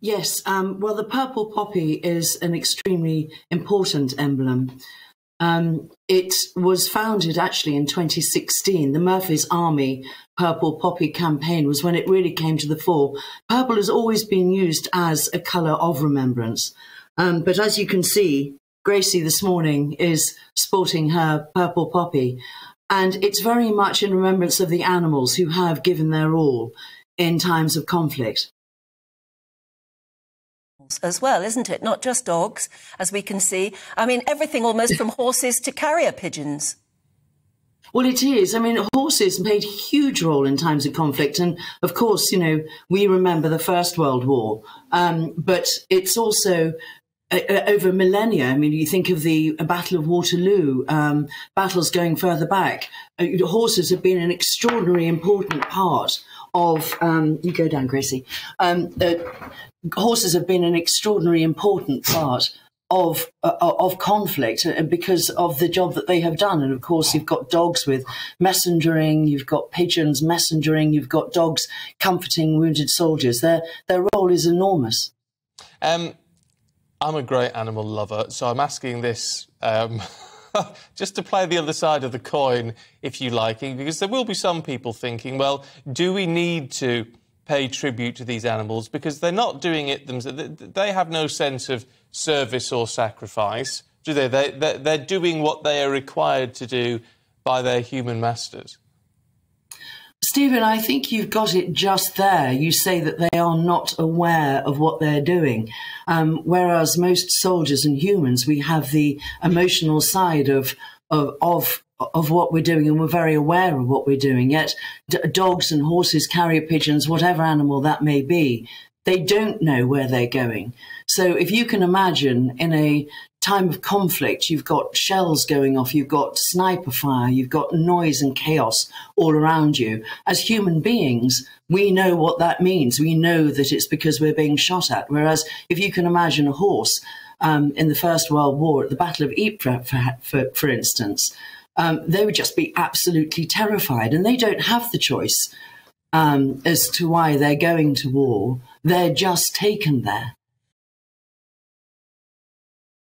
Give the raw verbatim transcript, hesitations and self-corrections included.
Yes, um, well, the purple poppy is an extremely important emblem. Um, it was founded actually in twenty sixteen. The Murphy's Army Purple Poppy Campaign was when it really came to the fore. Purple has always been used as a colour of remembrance. Um, but as you can see, Gracie this morning is sporting her purple poppy. And it's very much in remembrance of the animals who have given their all in times of conflict. As well, isn't it? Not just dogs, as we can see. I mean, everything almost from horses to carrier pigeons. Well, it is. I mean, horses played a huge role in times of conflict. And of course, you know, we remember the First World War. Um, but it's also uh, over millennia. I mean, you think of the Battle of Waterloo, um, battles going further back. Uh, horses have been an extraordinarily important part of, um, you go down, Gracie, um, uh, horses have been an extraordinarily important part of uh, of conflict because of the job that they have done. And of course, you've got dogs with messengering, you've got pigeons messengering, you've got dogs comforting wounded soldiers. Their their role is enormous. Um, I'm a great animal lover, so I'm asking this um, just to play the other side of the coin, if you like, because there will be some people thinking, well, do we need to pay tribute to these animals because they're not doing it themselves? They have no sense of service or sacrifice, do they? They they're doing what they are required to do by their human masters. Stephen, I think you've got it just there. You say that they are not aware of what they're doing, um, whereas most soldiers and humans, we have the emotional side of of. of of what we're doing, and we're very aware of what we're doing. Yet d dogs and horses, carrier pigeons, whatever animal that may be, they don't know where they're going. So if you can imagine, in a time of conflict, you've got shells going off, you've got sniper fire, you've got noise and chaos all around you. As human beings, we know what that means. We know that it's because we're being shot at. Whereas if you can imagine a horse um, in the First World War, at the Battle of Ypres, for, for, for instance, Um, they would just be absolutely terrified, and they don't have the choice um, as to why they're going to war. They're just taken there.